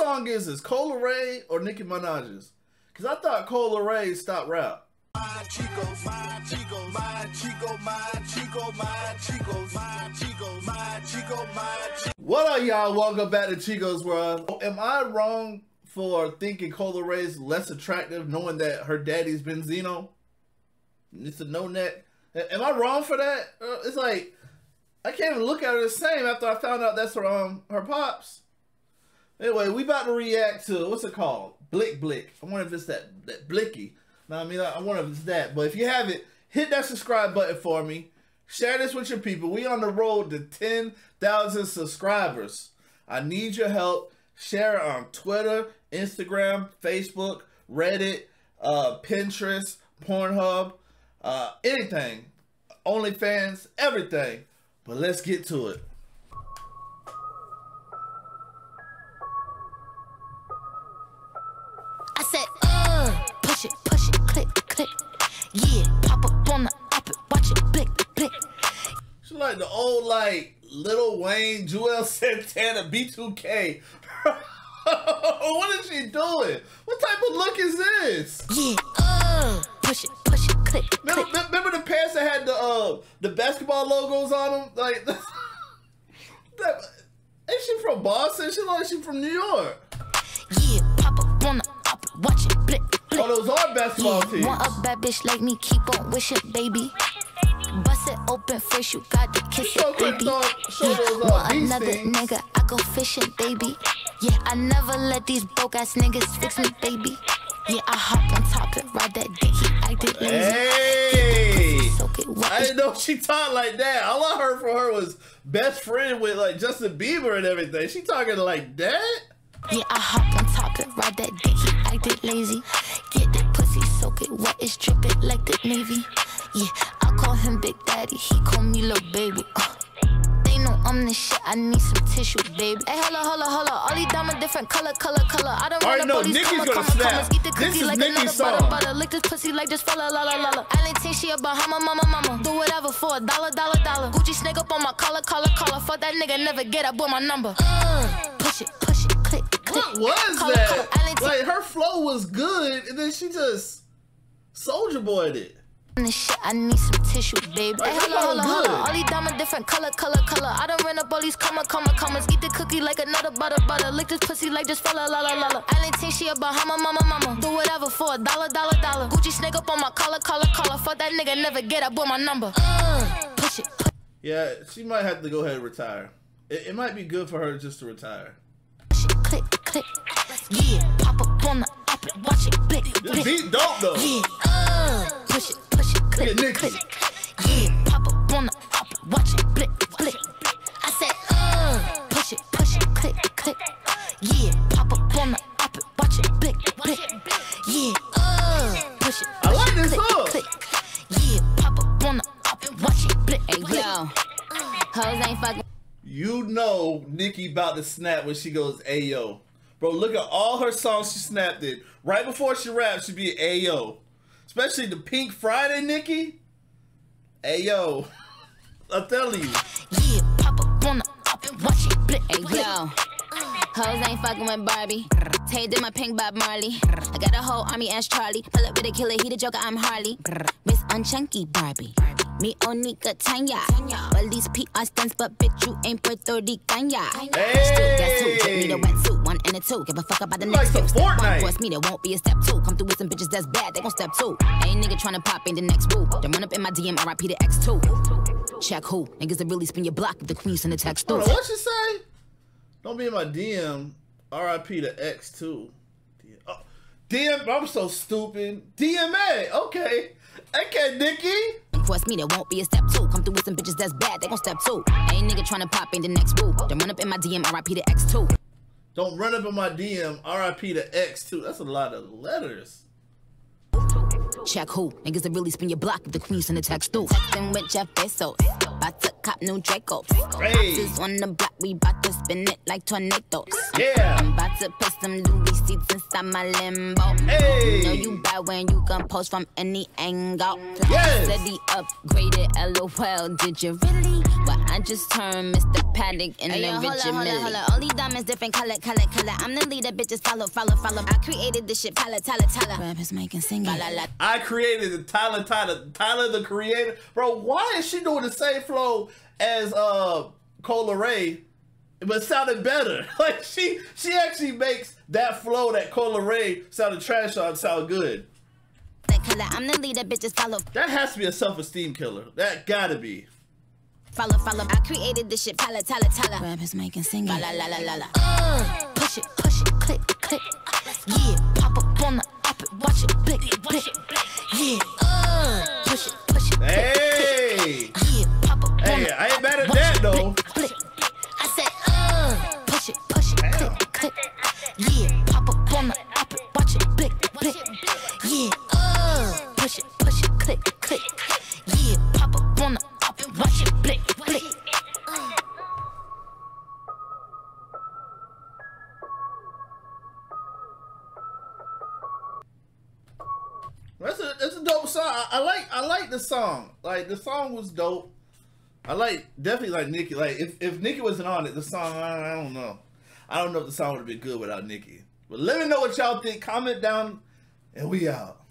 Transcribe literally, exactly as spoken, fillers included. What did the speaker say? song is this? Coi Leray or Nicki Minaj's? Because I thought Coi Leray stopped rap. My Chico, my Chico, my Chico, my Chico, my Chico, my Chico, my Chico, my Chico. What up, y'all? Welcome back to Chico's World. Am I wrong for thinking Coi Leray's less attractive, knowing that her daddy's Benzino? It's a no net. Am I wrong for that? It's like I can't even look at her the same after I found out that's her um her pops. Anyway, we about to react to what's it called? Blick Blick. I wonder if it's that that Blicky. No, I mean, I wonder if it's that. But if you have it, hit that subscribe button for me. Share this with your people. We on the road to ten thousand subscribers. I need your help. Share it on Twitter, Instagram, Facebook, Reddit, uh, Pinterest, Pornhub, uh, anything. OnlyFans, everything. But let's get to it. I said, uh, push it, push it, click, click. Yeah, pop up on the app, watch it, blick, blick. She like the old, like, Lil Wayne, Jewel Santana, B two K. What is she doing? What type of look is this? Yeah, uh, push it, push it, click, click. Remember, remember the pants that had the, uh, the basketball logos on them? Like, that, ain't she from Boston? She like she from New York. Yeah, pop up on the up, watch it, blick, blick. Oh, those are basketball yeah, teams. Want a bad bitch like me, keep on wishing, baby. Bust it open first, you got to kiss it, baby. Yeah, want another nigga, I go fishing, baby. Yeah, I never let these broke ass niggas fix me, baby. Yeah, I hop on top and ride that dick, he acted lazy. Hey! I didn't know she talked like that. All I heard from her was best friend with like Justin Bieber and everything. She talking like that? Yeah, I hop on top and ride that dick, he acted lazy. Get that pussy, soak it wet, it's dripping like the Navy. Yeah, I call him Big Daddy, he call me Lil Baby. Uh, they know I'm the shit, I need some tissue, baby. Hey, holla, holla, holla, all these diamonds different color, color, color. I don't want to know, Nicki's gonna come, snap. Come, this is like Nicki's song. Butter, butter. Lick this pussy like this fella, la, la, la, la. I didn't think she a Bahama, mama, mama. Do whatever for a dollar, dollar, dollar. Gucci snake up on my collar, collar, collar. Fuck that nigga, never get up with my number. Uh, push it, push it, click, click. What was color, that? Color, like, her flow was good, and then she just Soulja Boy'd it. This shit, I need some tissue, baby. Hey, holla, holla, holla. All these diamonds different color, color, color. I done ran up all these comma, comma, commas. Eat the cookie like another butter, butter. Lick this pussy like this fella, la, la, la, la. I didn't think she a Bahama, mama, mama. Do whatever for a dollar, dollar, dollar. Gucci snake up on my collar, collar, collar. Fuck that nigga, never get up with my number. Uh, push it. Push. Yeah, she might have to go ahead and retire. It, it might be good for her just to retire. Push it, click, click. Yeah, pop up on the app, watch it, blick, blick. This beat dope, though. Yeah, uh, push it. Click, click. Yeah, pop up on the up, watch it, blick, blick. I said, uh, push it, push it, click, click. Yeah, pop up on the up, watch it, blick, blick. Yeah, uh, push it, push I like it, this click, click. Yeah, pop up on the up, watch it, blick, hey, yo. Hoes ain't fucking. You know Nicki about to snap when she goes ayo. Bro, look at all her songs she snapped in. Right before she raps, she be ayo. Especially the Pink Friday, Nicki. Hey yo, I'm telling you. Yeah, pop up on the up and watch it blick. Hey yo, hoes ain't fucking with Barbie. Tay did my pink Bob Marley. I got a whole army as Charlie. Pull up with a killer, he the Joker, I'm Harley. Miss Unchunky Barbie. Me Onika Tanya. Well these P R stunts, but bitch you ain't Puerto Rican, yeah. Hey. Still guess who? Give me the wetsuit, one and a two. Give a fuck about the you next like two. Step one, force me, there won't be a step two. Come through with some bitches that's bad, they gon' step two. Ain't nigga tryna pop in the next boo. Then run up in my D M, R I P to X two. Check who? Niggas that really spin your block with the queens and the text through. What you say? Don't be in my D M, R I P to X two. Oh, D M, I'm so stupid. D M A, okay. Okay, Nicki. Force me, there won't be a step two. Come through with some bitches that's bad, they gon' step two. Ain't nigga tryna pop in the next boo. Don't run up in my D M, R I P to X two. Don't run up in my D M, R I P to X two. That's a lot of letters. Check who? Niggas that really spin your block with the queens and the text through. Texting with Jeff Bezos. About to cop new Draco. Boxes on the block, we bout to spin it like tornadoes. Yeah. I'm about to put some Louis seats inside my limbo. Hey. You know you bad when you can post from any angle. Yes. Said he upgraded, LOL. Did you really? But I just turned Mister Paddock into hey, Richard holla, Millie. Holla, holla. Only diamonds different color, color, color. I'm the leader, bitches follow, follow, follow. I created this shit, Tyler, Tyler, Tyler. Rap is making singing. I created the Tyler, Tyler, Tyler the Creator. Bro, why is she doing the same flow as uh Coi Leray, but sounded better? Like she she actually makes that flow that Coi Leray sounded trash on sound good. I'm the leader, bitches follow. That has to be a self-esteem killer. That gotta be. Follow, follow. I created this shit. Tala, tala, tala. Rap is making singing. La, la, la, la, la. Uh, push it, push it, click, click. Yeah, pop up on the app and watch it, blick, blick. Yeah, uh, push it, push it, click. Hey, yeah, pop up. Hey, I ain't mad at that though. I said, uh, push it, push it, click, click. Yeah, pop up on the app and watch it, blick, blick. Yeah. Push it, push it, click, click. Yeah, pop up on the up and watch it, blick, blick. That's a that's a dope song. I, I like I like the song. Like the song was dope. I like definitely like Nicki. Like if if Nicki wasn't on it, the song I, I don't know. I don't know if the song would have been good without Nicki. But let me know what y'all think. Comment down, and we out.